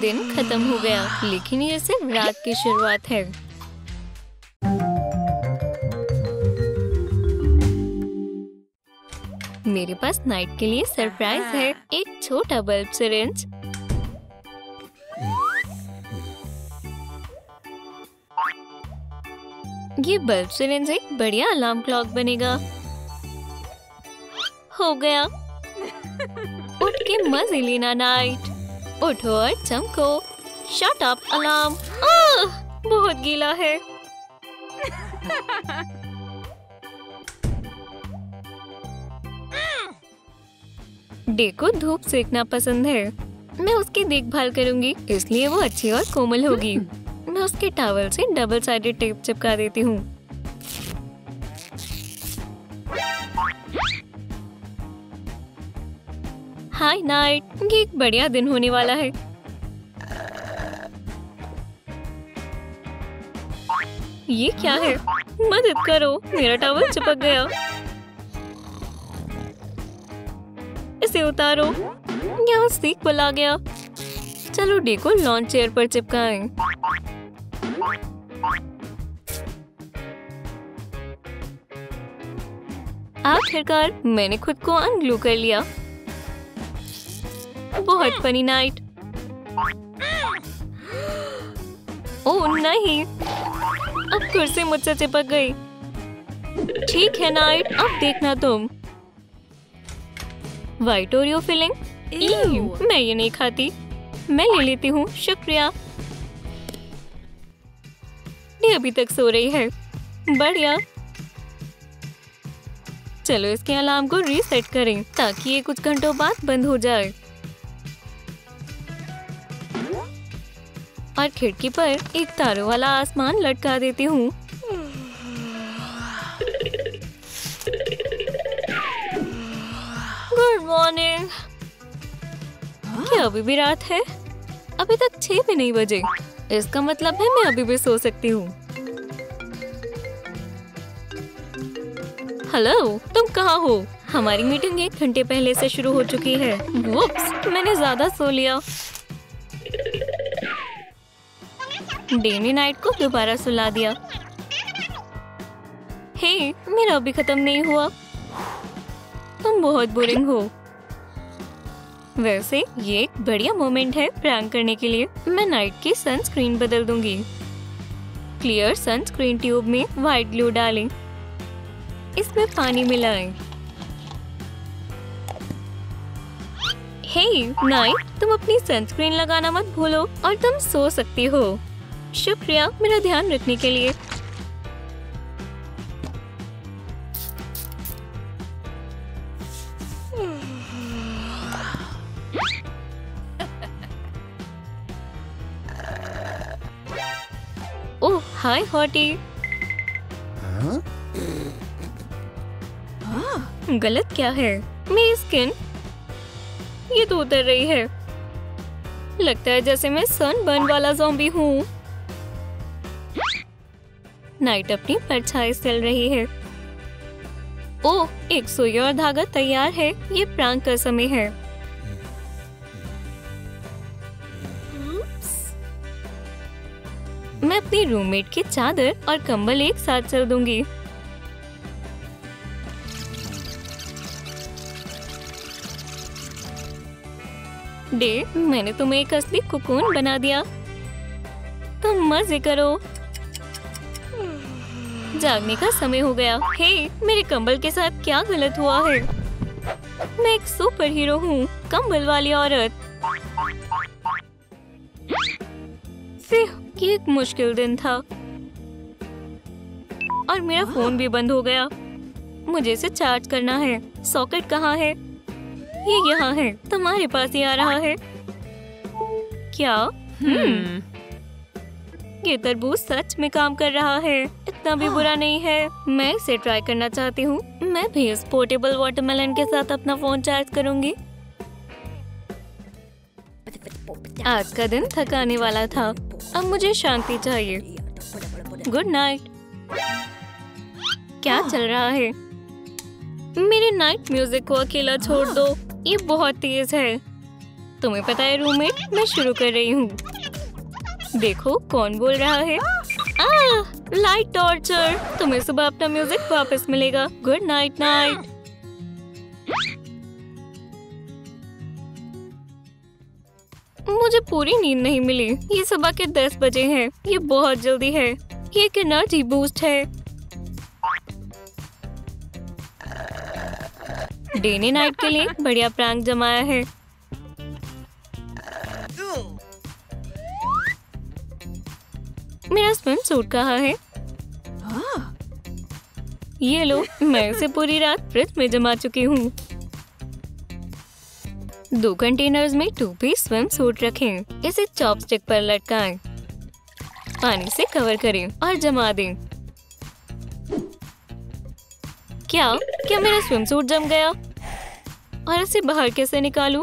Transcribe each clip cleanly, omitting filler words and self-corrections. दिन खत्म हो गया, लेकिन ये सिर्फ रात की शुरुआत है। मेरे पास नाइट के लिए सरप्राइज है, एक छोटा बल्ब सिरिंज। ये बल्ब सिरिंज एक बढ़िया अलार्म क्लॉक बनेगा। हो गया, उठ के मजे लेना नाइट। उठो और चमको। Shut up alarm. आह, बहुत गीला है। डे को धूप सेकना पसंद है। मैं उसकी देखभाल करूंगी, इसलिए वो अच्छी और कोमल होगी। मैं उसके टॉवल से डबल साइडेड टेप चिपका देती हूँ। हाय नाइट, ये एक बढ़िया दिन होने वाला है। ये क्या है? मदद करो, मेरा टॉवल चिपक गया। इसे उतारो। यहाँ सीख बला गया। चलो डे को लॉन चेयर पर चिपकाएं। आखिरकार मैंने खुद को अनग्लू कर लिया। बहुत फनी नाइट। ओह नहीं, अब फिर से मुझसे चिपक गई। ठीक है नाइट, अब देखना तुम। White Oreo filling. मैं ये नहीं खाती, मैं ले लेती हूँ, शुक्रिया। ये अभी तक सो रही है। बढ़िया, चलो इसके अलार्म को रीसेट करें ताकि ये कुछ घंटों बाद बंद हो जाए। और खिड़की पर एक तारों वाला आसमान लटका देती हूँ। मॉर्निंग। क्या अभी भी रात है? अभी तक 6 भी नहीं बजे। इसका मतलब है मैं अभी भी सो सकती हूँ। हेलो, तुम कहाँ हो? हमारी मीटिंग 1 घंटे पहले से शुरू हो चुकी है। वुप्स, मैंने ज्यादा सो लिया। डे ने नाइट को दोबारा सुला दिया। हे, मेरा अभी खत्म नहीं हुआ। तुम बहुत बोरिंग हो। वैसे ये एक बढ़िया मोमेंट है प्रैंक करने के लिए। मैं नाइट की सनस्क्रीन बदल दूंगी। क्लियर सनस्क्रीन ट्यूब में व्हाइट ग्लू डालें। इसमें पानी मिलाएं। हे नाइट, तुम अपनी सनस्क्रीन लगाना मत भूलो और तुम सो सकती हो। शुक्रिया मेरा ध्यान रखने के लिए। Hi hottie. गलत क्या है? मेरी स्किन ये तो उतर रही है। लगता है जैसे मैं सनबर्न वाला ज़ॉम्बी हूँ। नाइट अपनी परछाई चल रही है। ओह, एक सुई और धागा तैयार है। ये प्रैंक का समय है। मैं अपनी रूममेट की चादर और कंबल एक साथ चल दूंगी। डे, मैंने तुम्हें एक असली कोकून बना दिया। तुम मजे करो। जागने का समय हो गया। हे, मेरे कंबल के साथ क्या गलत हुआ है? मैं एक सुपर हीरो हूँ, कंबल वाली औरत। ये एक मुश्किल दिन था और मेरा फोन भी बंद हो गया। मुझे इसे चार्ज करना है। सॉकेट कहाँ है? ये यहाँ है, तुम्हारे पास ही आ रहा है। क्या? ये तरबूज सच में काम कर रहा है। इतना भी बुरा नहीं है। मैं इसे ट्राई करना चाहती हूँ। मैं भी इस पोर्टेबल वाटरमेलन के साथ अपना फोन चार्ज करूंगी। आज का दिन थकाने वाला था। अब मुझे शांति चाहिए। Good night. क्या चल रहा है? मेरे नाइट म्यूजिक को अकेला छोड़ दो। ये बहुत तेज है। तुम्हें पता है रूममेट, मैं शुरू कर रही हूँ। देखो कौन बोल रहा है। लाइट टॉर्चर, तुम्हें सुबह अपना म्यूजिक वापस मिलेगा। Good night night. मुझे पूरी नींद नहीं मिली। ये सुबह के 10 बजे हैं। ये बहुत जल्दी है। ये एक एनर्जी बूस्ट है। डेनी नाइट के लिए बढ़िया प्रैंक जमाया है। मेरा स्विम सूट कहाँ है? ये लो, मैं इसे पूरी रात फ्रिज में जमा चुकी हूँ। 2 कंटेनर्स में 2 पीस स्विम सूट रखें। इसे चॉपस्टिक पर लटकाएं, पानी से कवर करें और जमा दें। क्या मेरा स्विम सूट जम गया? और इसे बाहर कैसे निकालूं?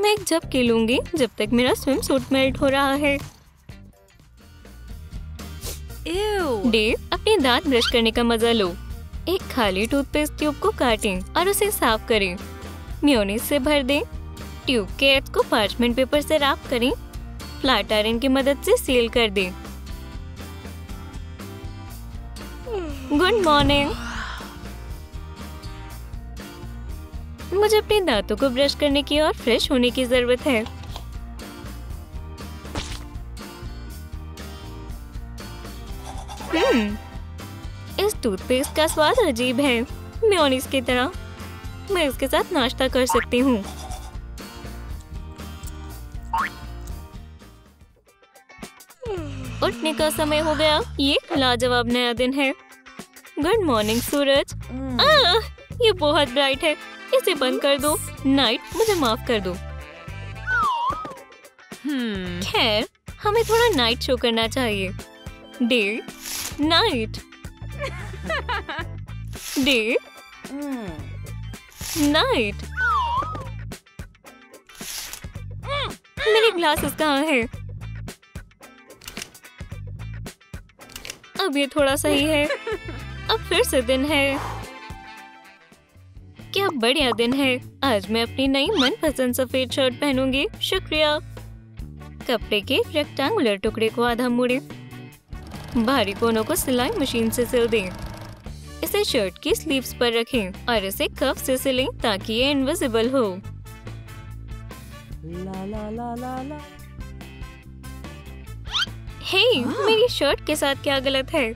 मैं एक झपकी लूंगी जब तक मेरा स्विम सूट मेल्ट हो रहा है। डेव, अपने दांत ब्रश करने का मजा लो। एक खाली टूथपेस्ट ट्यूब को काटें और उसे साफ करें। मेयोनीज से भर दें। ट्यूब के एज को पार्चमेंट पेपर से रैप करें। फ्लैट आयरन की मदद से सील कर दें। Good morning. मुझे अपने दांतों को ब्रश करने की और फ्रेश होने की जरूरत है। इस टूथपेस्ट का स्वाद अजीब है, मेयोनीज की तरह। मैं इसके साथ नाश्ता कर सकती हूँ। उठने का समय हो गया। ये लाजवाब नया दिन है। गुड मॉर्निंग सूरज। ये बहुत ब्राइट है। इसे बंद कर दो। नाइट, मुझे माफ कर दो। खैर, हमें थोड़ा नाइट शो करना चाहिए। Day night, day night. मेरे ग्लासेस कहाँ है? अब ये थोड़ा सही है। अब फिर से दिन है। क्या बढ़िया दिन है। आज मैं अपनी नई मनपसंद सफेद शर्ट पहनूंगी। शुक्रिया। कपड़े के रेक्टेंगुलर टुकड़े को आधा मुड़े। बाहरी कोनों को सिलाई मशीन से सिल दें। इसे शर्ट की स्लीव्स पर रखें और इसे कफ से सिलें ताकि ये इनविजिबल हो। ला ला ला ला ला। हे, मेरी शर्ट के साथ क्या गलत है?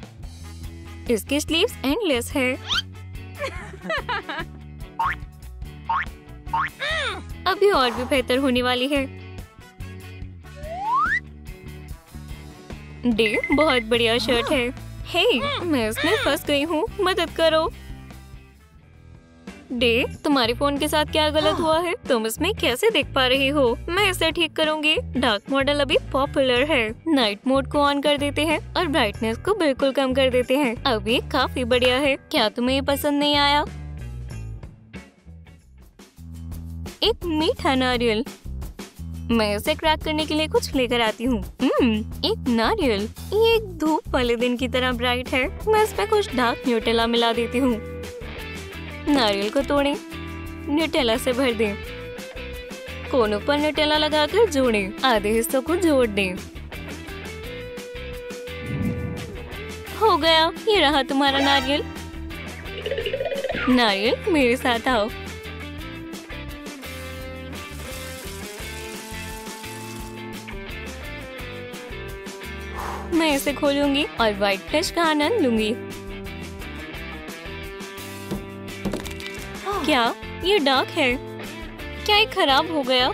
इसकी स्लीव्स एंडलेस है। अभी और भी बेहतर होने वाली है। डे, बहुत बढ़िया शर्ट है। हे, मैं इसमें फंस गई हूँ, मदद करो। डे, तुम्हारे फोन के साथ क्या गलत हुआ है? तुम इसमें कैसे देख पा रही हो? मैं इसे ठीक करूँगी। डार्क मॉडल अभी पॉपुलर है। नाइट मोड को ऑन कर देते हैं और ब्राइटनेस को बिल्कुल कम कर देते हैं। अब ये काफी बढ़िया है। क्या तुम्हें ये पसंद नहीं आया? एक मीठा नारियल। मैं उसे क्रैक करने के लिए कुछ लेकर आती हूँ। एक नारियल। ये एक धूप वाले दिन की तरह ब्राइट है। मैं इसमें कुछ डार्क न्यूटेला मिला देती हूँ। नारियल को तोड़ें, न्यूटेला से भर दें। कोनों पर न्यूटेला लगाकर जोड़ें। आधे हिस्सों को जोड़ दें। हो गया। ये रहा तुम्हारा नारियल। नारियल, मेरे साथ आओ। मैं इसे खोलूंगी और व्हाइट फ्लैश का आनंद लूंगी। क्या ये डार्क है? क्या ये खराब हो गया?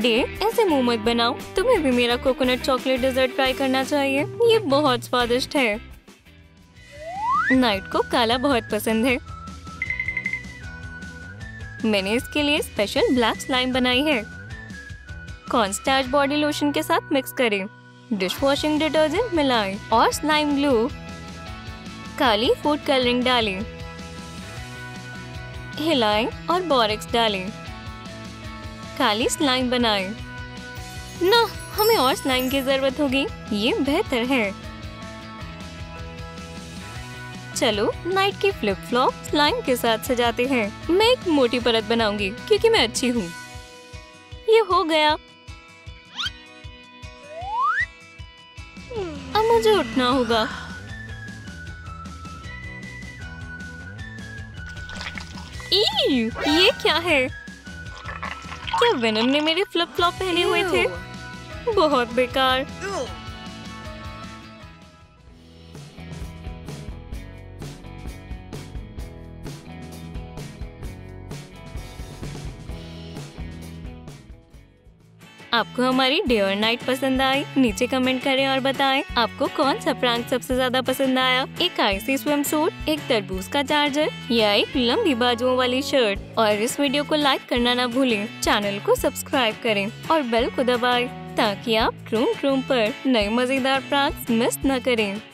डे, ऐसे मुँह मत बनाओ। तुम्हें भी मेरा कोकोनट चॉकलेट डेजर्ट ट्राई करना चाहिए। ये बहुत स्वादिष्ट है। नाइट को काला बहुत पसंद है। मैंने इसके लिए स्पेशल ब्लैक स्लाइम बनाई है। कॉर्नस्टार्च बॉडी लोशन के साथ मिक्स करें। डिश वॉशिंग डिटर्जेंट मिलाएं और स्लाइम ग्लू, काली फूड कलरिंग डालें, हिलाएं और बोरेक्स डालें। काली स्लाइम बनाएं। ना, हमें और स्लाइम की जरूरत होगी। ये बेहतर है। चलो नाइट के फ्लिप फ्लॉप लाइन के साथ सजाते हैं। मैं एक मोटी परत बनाऊंगी क्योंकि मैं अच्छी हूँ। ये हो गया। अब मुझे उठना होगा। ये क्या है? क्या वेनम ने मेरे फ्लिप फ्लॉप पहने हुए थे? बहुत बेकार। आपको हमारी डे और नाइट पसंद आई? नीचे कमेंट करें और बताएं आपको कौन सा प्रैंक सबसे ज्यादा पसंद आया। एक आइसी स्विम सूट, एक तरबूज का चार्जर या एक लंबी बाजुओं वाली शर्ट। और इस वीडियो को लाइक करना ना भूलें, चैनल को सब्सक्राइब करें और बेल को दबाएं ताकि आप ट्रूम ट्रूम पर नए मजेदार प्रैंक्स मिस न करें।